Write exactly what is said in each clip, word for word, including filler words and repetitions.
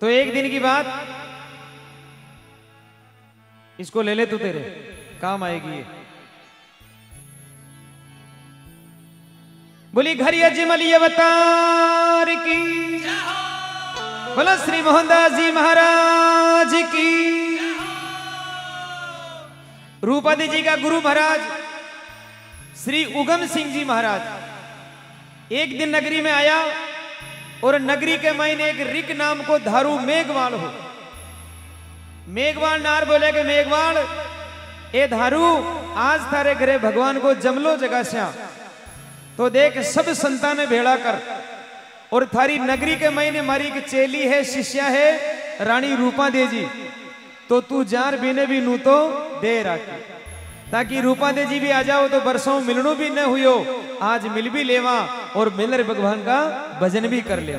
तो एक दिन की बात, इसको ले ले तू, तेरे काम आएगी ये। बोली घरी अजमली अवतार की, बोला श्री मोहनदास जी महाराज की। रूपादी जी का गुरु महाराज श्री उगम सिंह जी महाराज एक दिन नगरी में आया और नगरी के महीने एक रिक नाम को धारू मेघवाल हो। मेघवाल नार बोले के मेघवाल ए धारू, आज थारे घरे भगवान को जमलो जगह श्याम। तो देख सब संताने भेड़ा कर, और थारी नगरी के महीने मारी एक चेली है, शिष्या है रानी रूपा देजी, तो तू जार बीने भी नू तो दे राखी, ताकि रूपा देजी भी आ जाओ तो बरसों मिलनू भी न हुयो, आज मिल भी लेवा और मिलर भगवान का भजन भी कर ले।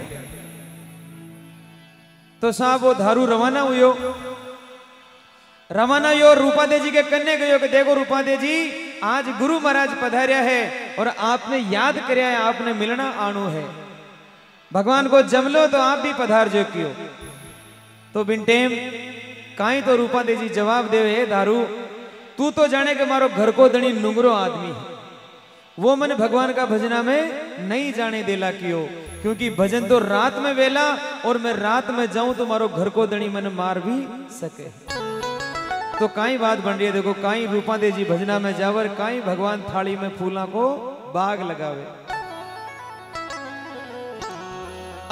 तो साहब वो धारू रवाना हुयो, रवाना हुयो रूपा देजी के कन्ने गयो कि देखो रूपा देजी, आज गुरु महाराज पधार्या है और आपने याद कराया है, आपने मिलना आनो है, भगवान को जमलो तो आप भी पधार जो कियो। तो बिन टेम काई तो रूपा देजी जवाब देवे, हे धारू, तू तो जाने के मारो घर को दणी नुंगरो आदमी है, वो मन भगवान का भजना में नहीं जाने देला कियो, क्योंकि भजन तो रात में वेला, और मैं रात में जाऊं तो मारो घर को दणी मन मार भी सके। तो काई बात बन रही है, देखो काई रूपा देजी भजना में जावर, काई भगवान थाली में फूला को बाग लगावे।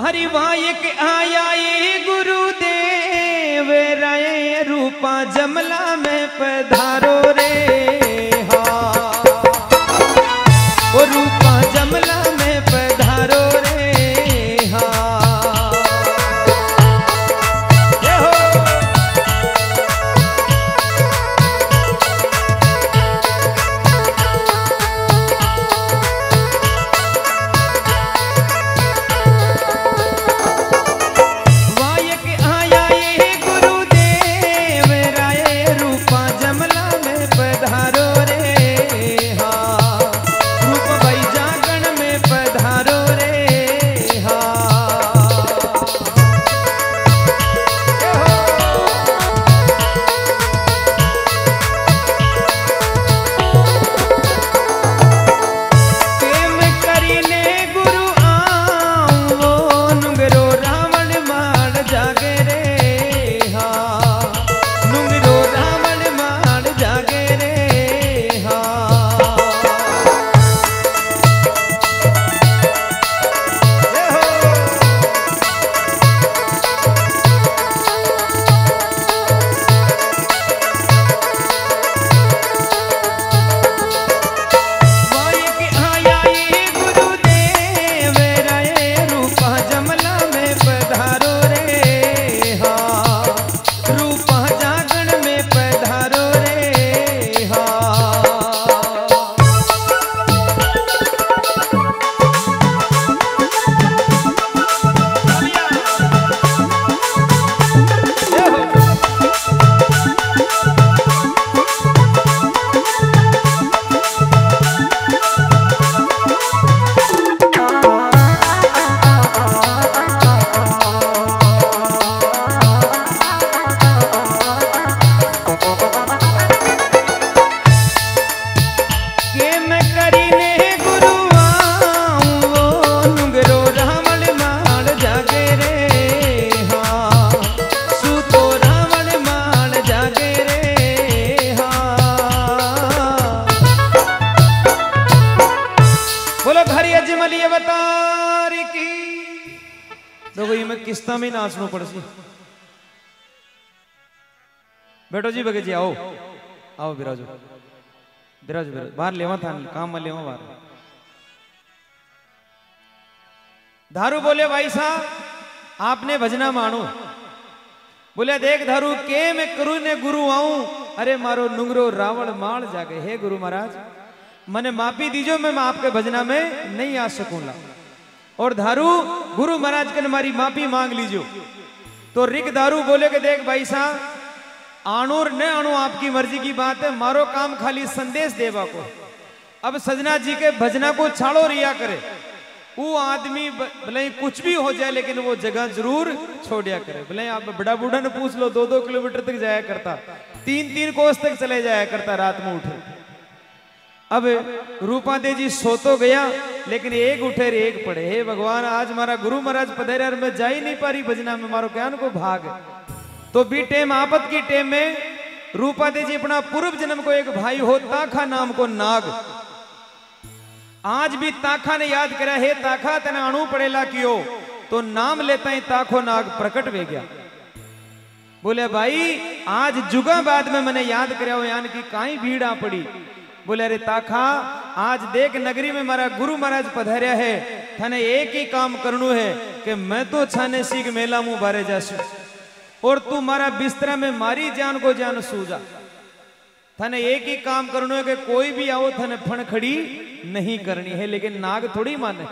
हरि वहां एक आया ये गुरुदेव राय, रूपा जमला में पधारो रे। हा रूपा जमला में पधारो रे। हाँ वायक आया ये गुरुदेव राय, रूपा जमला में पधारो रे। किस्ता में नाचनो पड़सी। बैठो जी भगत जी, आओ आओ बिराजो बिराजो बिराजो, बाहर लेवा था काम में लेवा बाहर। धारू बोले भाई साहब आपने भजना मानो। बोले देख धारू के मैं करू ने गुरु आऊं, अरे मारो नुंगरो रावण माण जागे। हे गुरु महाराज मने माफी दीजो, मैं आपके भजना में नहीं आ सकूंगा। और धारू गुरु महाराज के मारी माफी मांग लीजो। तो रिक धारू बोले के देख भाई साहब आणो न आणो आपकी मर्जी की बात है, मारो काम खाली संदेश देवा को। अब सजना जी के भजना को छाड़ो रिया करे, वो आदमी भले ही कुछ भी हो जाए लेकिन वो जगह जरूर छोड़िया करे। भले आप बड़ा बूढ़ा ने पूछ लो, दो दो किलोमीटर तक जाया करता, तीन तीन कोस तक चले जाया करता रात में उठे। अब रूपा दे जी सो तो गया लेकिन एक उठे रे एक पड़े। हे भगवान, आज मारा गुरु महाराज पधेरा और मैं जा ही नहीं पा रही भजना में, मारो ज्ञान को भाग। तो बी टेम आपत की टेम में रूपा दे जी अपना पूर्व जन्म को एक भाई हो ताखा नाम को नाग, आज भी ताखा ने याद करा, हे ताखा तेने अणु पड़ेला कियो। तो नाम लेता ही ताखो नाग प्रकट वे गया, बोले भाई आज जुगा बाद में मैंने याद कराओ यान की काई भीड़ आ पड़ी। बोले अरे ताखा, आज देख नगरी में मारा गुरु महाराज पधार्या है, थाने एक ही काम करनु है कि मैं तो छाने सीख मेला मुंह बारे जासू और तू मारा बिस्तरा में मारी जान को जान सूजा। थाने एक ही काम करनु है कि कोई भी आओ थाने फण खड़ी नहीं करनी है। लेकिन नाग थोड़ी माने।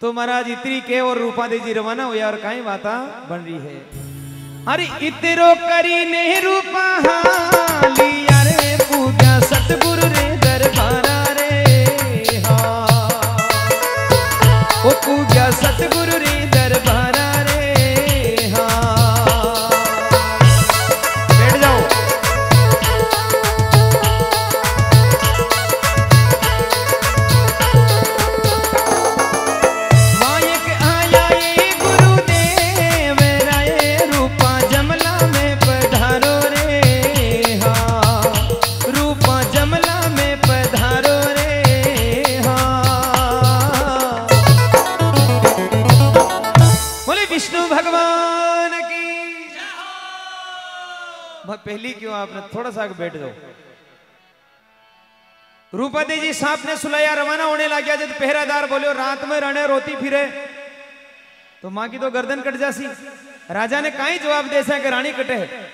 तो महाराज इतनी के और रूपा देजी रवाना होया और काई वाता बन रही है। अरे इतरो करी ने रूपा हाली पूजा सतगुरु रे दरबारा रे, हाँ ओ पूजा सतगुरु रे दरबारा रे, हाँ बैठ जाओ। मायक आया ये गुरुदेव राय रूपा जमला में पधारो रे, हाँ पहली क्यों आपने थोड़ा सा बैठ जाओ। रूपादेवी जी सांप ने सुलाया, रवाना होने लग गया। जब पहरादार बोले रात में रणे रोती फिरे तो मां की तो गर्दन कट जासी। राजा ने काई जवाब देसा कि रानी कटे है।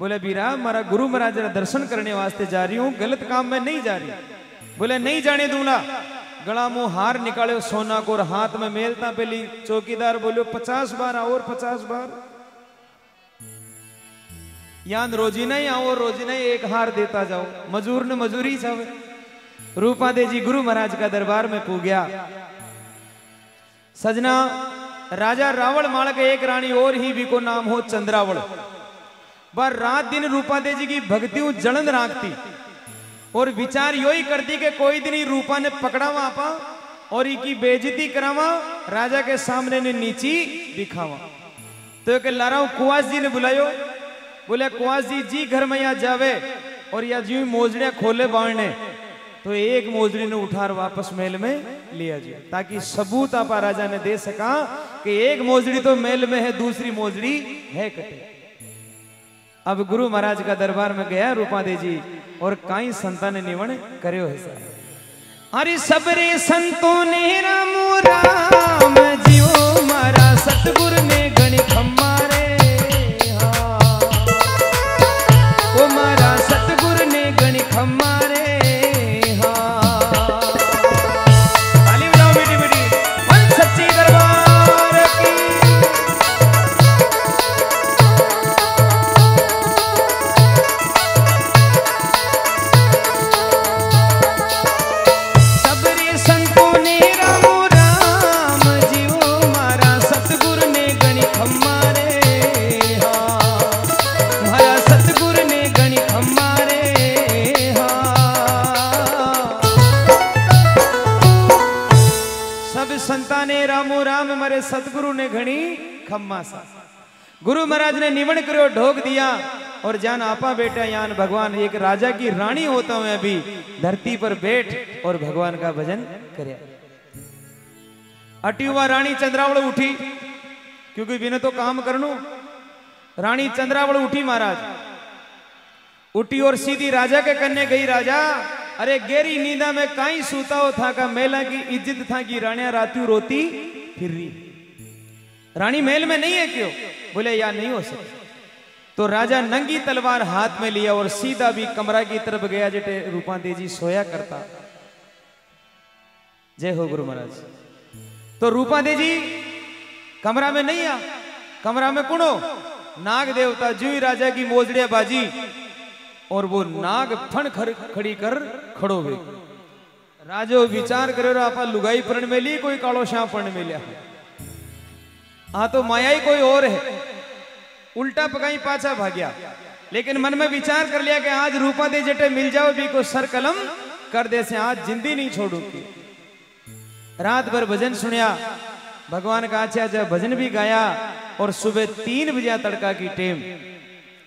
बोले बीरा मारा गुरु महाराज दर्शन करने वास्ते जा रही हूं, गलत काम में नहीं जा रही। बोले नहीं जाने दूंगा। गला मुंह हार निकाले सोना को और हाथ में मेलता पहली। चौकीदार बोलो पचास बार और पचास बार, यान रोजी नहीं आओ रोजी नहीं, एक हार देता जाओ, मजूर ने मजूरी सब। रूपा देजी गुरु महाराज का दरबार में पू गया। सजना राजा रावण माल के एक रानी और ही भी को नाम हो चंद्रावल। बार रात दिन रूपा देजी की भक्तियों जलन राखती और विचार यो ही करती कि कोई दिन ही रूपा ने पकड़ावा आपा और इकी बेइज्जती करावा, राजा के सामने ने नीची दिखावा। तो एक लारा कुवास जी ने बुलायो। बोले कुआस जी जी घर में या जावे और या जी मोजड़िया खोले बाढ़ने। तो एक मोजड़ी ने उठार वापस मेल में लिया जी, ताकि सबूत आपा राजा ने दे सका कि एक मोजड़ी तो मेल में है, दूसरी मोजड़ी है कटे। अब गुरु महाराज का दरबार में गया रूपा देजी और काई संता ने निवण करो है। अरे सबरे संतों ने राम राम जियो मारा सतगुरु ने गणी खम्मा सतगुरु ने घणी खम्मा सा। गुरु महाराज ने निवण करो ढोक दिया और जान आपा बेटा यान भगवान एक राजा की रानी होता हूं अभी, धरती पर बैठ और भगवान का भजन करे। अटी हुआ रानी चंद्रावल उठी, क्योंकि बिना तो काम करनू। रानी चंद्रावल उठी महाराज, उठी और सीधी राजा के कन्ने गई। राजा अरे गहरी नींदा में काई सूता हो था का मेला की इज्जत था कि रानिया रातू रोती फिर रही, रानी महल में नहीं है क्यों? बोले या नहीं हो सकता। तो राजा नंगी तलवार हाथ में लिया और सीधा भी कमरा की तरफ गया जेटे रूपा देजी सोया करता। जय हो गुरु महाराज। तो रूपा देजी कमरा में नहीं आ, कमरा में कुनो नाग देवता जुई राजा की मोजड़िया बाजी और वो नाग फण खड़ी कर खड़ो हुए। राजो विचार करेरो आपा लुगाई पण मेली कोई कालो श्याम पण मेल्या। हाँ तो माया ही कोई और है, उल्टा पकाई पाछा भाग्या। लेकिन मन में विचार कर लिया कि आज रूपा दे जटे मिल जाओ भी को सर कलम कर दे से आज जिंदी नहीं छोड़ूंगी। रात भर भजन सुनिया, भगवान का आचा जब भजन भी गाया और सुबह तीन बजे तड़का की टेम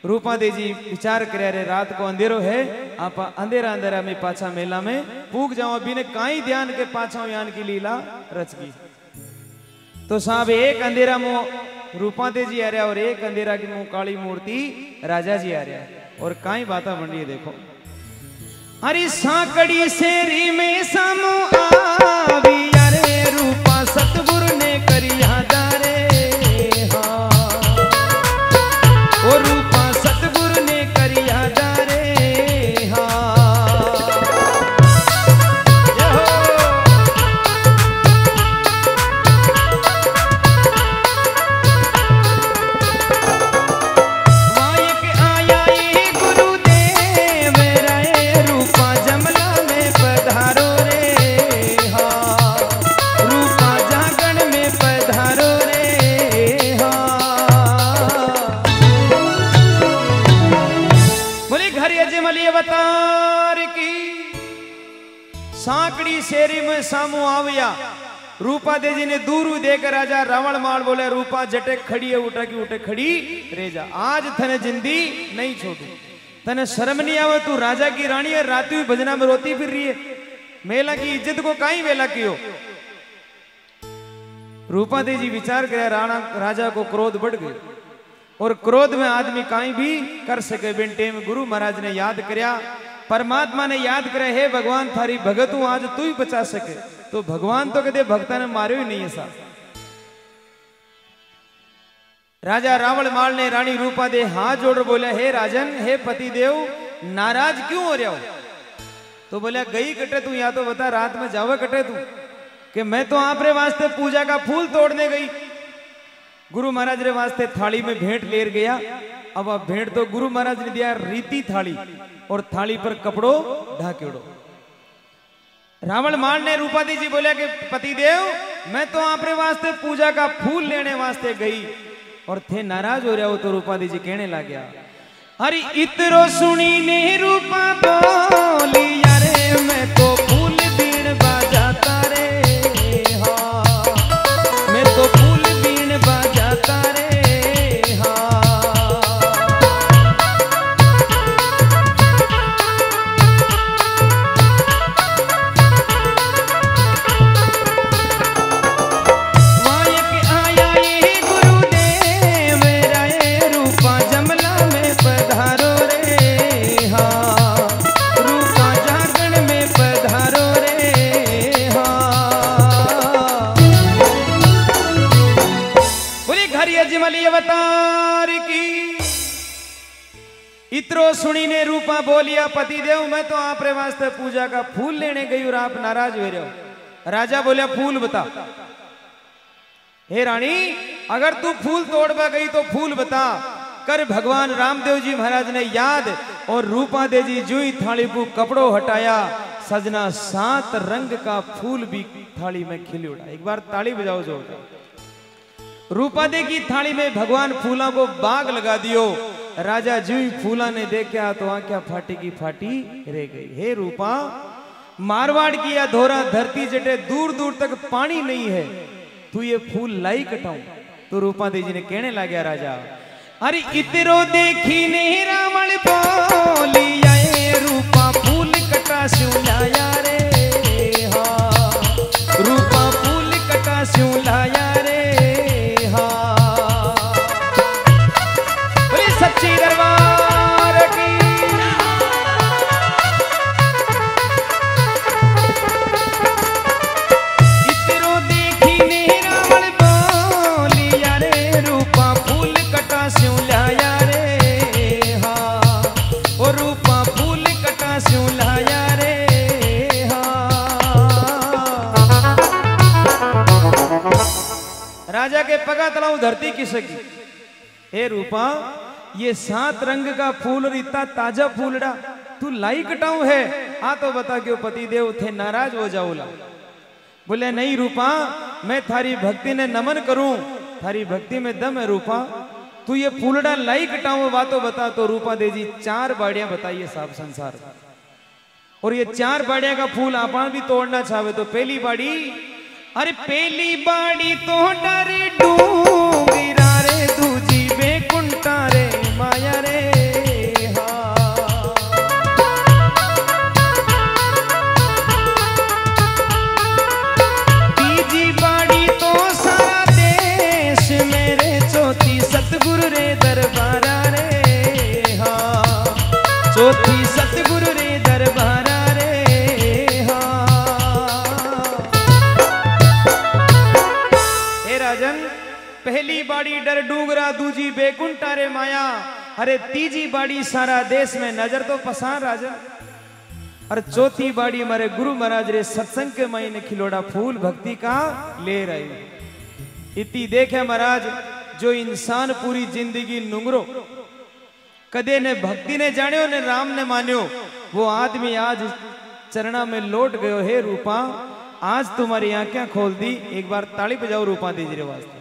रूपा देजी विचार करे रे रात को अंधेरो है आपा अंधेरा अंधेरा में पाछा मेला में पूग जाओ बिने काई ध्यान के पाछा यान की लीला रच गई। तो साहब एक अंधेरा मो रूपा देजी आ रहा और एक अंधेरा की मुंह काली मूर्ति राजा जी आ रहा और काई बाता बन रही है। देखो हरी सांकड़ी शेरी में सामो आवी यारे रूपा सतगुरु ने करी यादारे। हाँ ओ रूपा सतगुरु ने करी यादारे। सांकड़ी शेरी में सामू आविया रूपा देजी ने दूरू देकर राजा रावण मार बोले रूपा जटे खड़ी है उठा की उठे खड़ी रे जा आज थने जिंदी नहीं छोड़ू। तने शर्म नहीं आवे, तू राजा की रानी है, रात भी भजना में रोती फिर रही है, मेला की इज्जत को काई मेला की हो। रूपा देजी विचार करे राणा राजा को क्रोध बढ़ गई और क्रोध में आदमी काई भी कर सके बिन टेम। गुरु महाराज ने याद करया, परमात्मा ने याद करे हे भगवान थारी भगत हूं आज तू ही बचा सके। तो भगवान तो कदे भक्ता ने मारे ही नहीं ऐसा। राजा रावण माल ने रानी रूपा दे हाथ जोड़ बोले हे राजन, हे पति देव, नाराज क्यों हो रहा हो? तो बोले गई कटे तू, या तो बता रात में जावे कटे तू कि मैं तो आप रे वास्ते पूजा का फूल तोड़ने गई। गुरु महाराज रे वास्ते थाली में भेंट लेर गया। अब आप भेंट तो गुरु महाराज ने दिया रीति थाली और थाली पर कपड़ों ढाकेड़ो। रावण माल ने रूपादी जी बोले कि पतिदेव मैं तो आपरे वास्ते पूजा का फूल लेने वास्ते गई और थे नाराज हो रहा हो। तो रूपादी जी कहने लग गया अरे इतरो सुनी ने रूपा बोली यारे मैं तो फूल बीन बाजाता रे। इतरो सुनी ने रूपा बोलिया पतिदेव मैं तो आप रे वास्ते पूजा का फूल लेने गई और आप नाराज हो रहे हो। राजा बोले फूल बता हे रानी, अगर तू फूल तोड़वा गई तो फूल बता। कर भगवान रामदेव जी महाराज ने याद और रूपा देजी जुई थाली को कपड़ों हटाया। सजना सात रंग का फूल भी थाली में खिल उड़ा। एक बार ताली बजाओ जो। रूपा दे की थाली में भगवान फूला को बाग लगा दियो। राजा जी फूला ने देखा तो आंखें फाटी की फाटी रह गई। हे रूपा, मारवाड़ की या धोरा धरती जटे दूर दूर तक पानी नहीं है, तू ये फूल लाई कटाऊं? तो रूपा देवी ने कहने लगा राजा अरे इतरो देखी ने रावण बोली आए रूपा फूल कटा स्यूं लाया रे। हाँ रूपा फूल कटा स्यूं लाया रे। राजा के पगा तलाऊ धरती किसकी? हे रूपा, ये सात रंग का फूल और इतना ताजा फूलड़ा तू लाई कटाऊ है? हाँ तो बता क्यों पतिदेव थे नाराज हो जाऊला। बोले नहीं रूपा, मैं थारी भक्ति ने नमन करूं, थारी भक्ति में दम है रूपा, तू ये फूलड़ा लाई कटाऊ बातों बता। तो रूपा देजी चार बाड़ियां बताइए साहब संसार, और ये चार बाड़िया का फूल अपन भी तोड़ना चाहे तो। पहली बाड़ी, अरे पहली बाड़ी तो डरे डूबीरा रे, दूजी बेकुंटा रे माया रे। बाड़ी डर डूंगरा, दूजी बेकुंठा रे माया, अरे तीजी बाड़ी सारा देश में नजर तो पसार राजा, और चौथी बाड़ी हमारे गुरु महाराज रे सत्संग के मायने खिलोड़ा फूल भक्ति का ले रहे। इति देखे महाराज, जो इंसान पूरी जिंदगी नुंगरो कदे ने भक्ति ने जाने ने राम ने मान्यो, वो आदमी आज चरणा में लौट गयो है। रूपा आज तुम्हारी आंखें खोल दी, एक बार ताली बजाओ रूपा दीजिए वास्ते।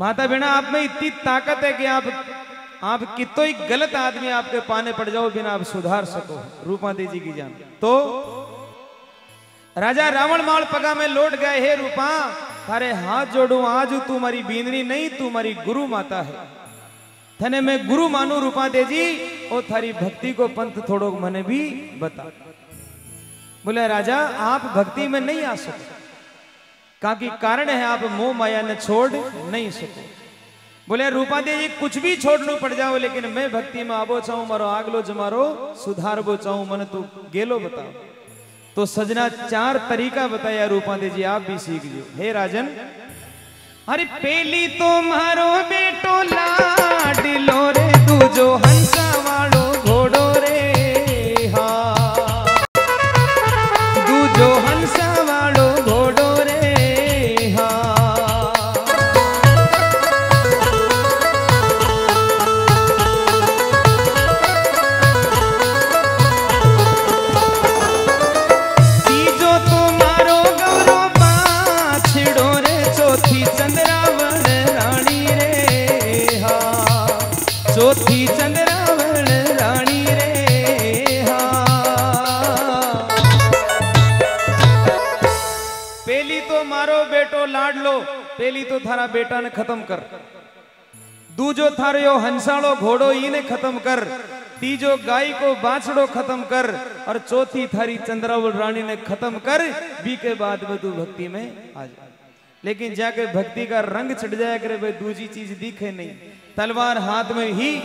माता बिना आप में इतनी ताकत है कि आप आप कितो ही गलत आदमी आपके पाने पड़ जाओ बिना आप सुधार सको। रूपा देवी की जान तो राजा रावण माल पगा में लौट गए है। रूपा थारे हाथ जोड़ू, आज तू हमारी बीनरी नहीं, तू हमारी गुरु माता है, थने मैं गुरु मानू रूपा देवी, और थारी भक्ति को पंथ थोड़ो मने भी बता। बोले राजा आप भक्ति में नहीं आ सकते, काकी कारण है आप मोह माया ने छोड़ नहीं सको। बोले रूपा देवी कुछ भी छोड़ना पड़ जाओ, लेकिन मैं भक्ति में आबो चाहूं, मारो आगलो जमारो सुधारबो चाहूं, मन तू गेलो बताओ। तो सजना चार तरीका बताया रूपा देवी, आप भी सीख लियो हे राजन। अरे पहली तो मारो बेटो लाडलो रे, तू जो हंसा वालो घोड़ो रे, हाँ तू जो हंसा वालो घोड़ो पहली तो थारा बेटा ने खत्म कर, दूजो थारो यो हंसालो घोड़ो ई ने खत्म कर, तीजो गाय को बाछड़ो खत्म कर, और चौथी थारी चंद्रावल रानी ने खत्म कर। बी के बाद में तू भक्ति में आ जा, लेकिन जाके भक्ति का रंग चढ़ जाए करे भाई, दूजी चीज दिखे नहीं। तलवार हाथ में ही,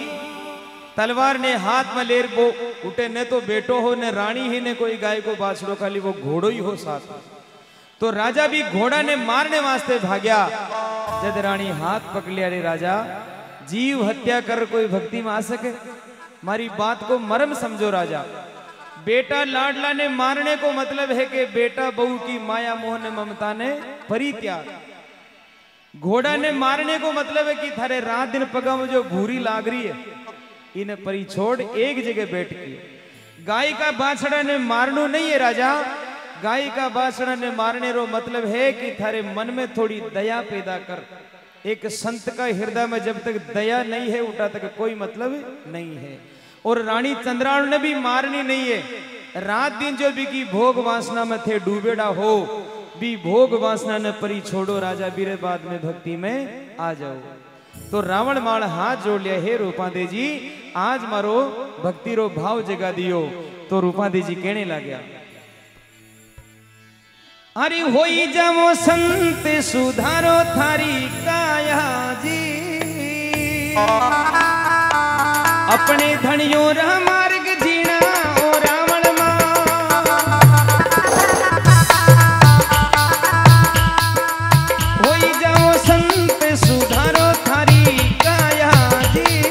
तलवार ने हाथ में लेर वो उठे, ने तो बेटो हो ने रानी ही ने कोई गाय को बाछड़ो, खाली वो घोड़ो ही हो साथ। तो राजा भी घोड़ा ने मारने वास्ते भाग्या, जद रानी हाथ पकड़ लिया, रे राजा जीव हत्या कर कोई भक्ति में आ सके, मारी बात को मरम समझो राजा। बेटा लाडला ने मारने को मतलब है कि बेटा बहू की माया मोह ने ममता ने परित्याग, घोड़ा ने मारने को मतलब है कि थारे रात दिन पगा में जो भूरी लाग रही है इन्हें परी छोड़, एक जगह बैठ के। गाय का बाछड़ा ने मारनो नहीं है राजा, गाय का बासना ने मारने रो मतलब है कि थारे मन में थोड़ी दया पैदा कर। एक संत का हृदय में जब तक दया नहीं है उठा तक कोई मतलब नहीं है। और रानी चंद्रावल ने भी मारनी नहीं है, रात दिन जो भी की भोग वासना में थे डूबेड़ा हो, भी भोग वासना ने परी छोड़ो राजा, बीरे बाद में भक्ति में आ जाओ। तो रावण माण हाथ जोड़ लिया, हे रूपा देवी आज मारो भक्ति रो भाव जगा दियो। तो रूपा देवी कहने लग्या, अरे होई जावो संत सुधारो थारी काया जी, अपने धनियों रह मार्ग जीना ओ रावण मां। होई जावो संत सुधारो थारी काया जी,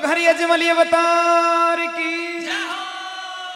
लोग हरि अजमलिए बता।